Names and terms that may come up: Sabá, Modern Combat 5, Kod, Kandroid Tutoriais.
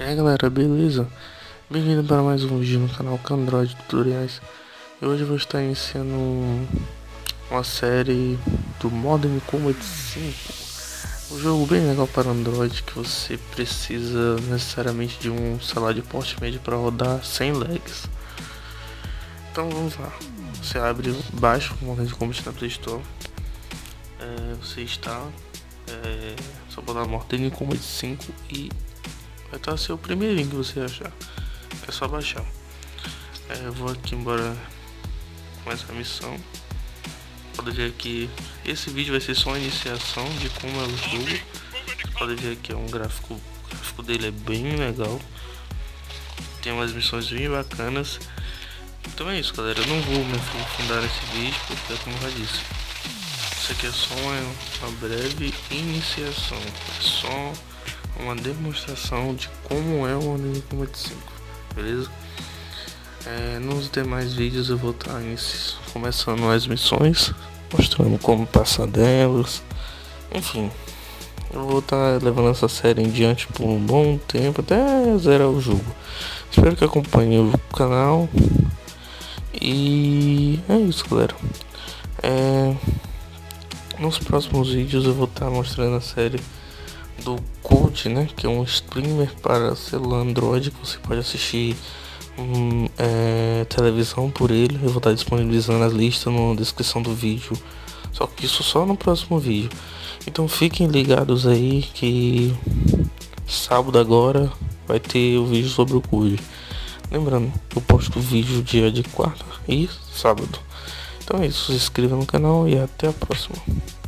E aí galera, beleza? Bem-vindo para mais um vídeo no canal Kandroid Tutoriais. E hoje eu vou estar iniciando uma série do Modern Combat 5, um jogo bem legal para Android, que você precisa necessariamente de um celular de porte médio para rodar sem lags. Então vamos lá. Você abre, baixa o Modern Combat na Play Store. Você está... só botar Modern Combat 5 e vai estar seu primeirinho que você achar. É só baixar. Eu vou aqui embora com essa missão. Pode ver aqui, esse vídeo vai ser só uma iniciação de como é o jogo. Pode ver aqui, é um gráfico, o gráfico dele é bem legal. Tem umas missões bem bacanas. Então é isso galera, eu não vou me aprofundar nesse vídeo porque como eu já disse, isso aqui é só uma breve iniciação, é só uma demonstração de como é o Modern Combat 5, beleza? Nos demais vídeos eu vou estar começando as missões, mostrando como passar delas, enfim, eu vou estar levando essa série em diante por um bom tempo, até zerar o jogo. Espero que acompanhe o canal e é isso galera. Nos próximos vídeos eu vou estar mostrando a série do Kod, né, que é um streamer para celular Android, que você pode assistir televisão por ele. Eu vou estar disponibilizando as listas na descrição do vídeo, só que isso só no próximo vídeo. Então fiquem ligados aí que sábado agora vai ter o vídeo sobre o Kod. Lembrando, eu posto o vídeo dia de quarta e sábado. Então é isso, se inscreva no canal e até a próxima.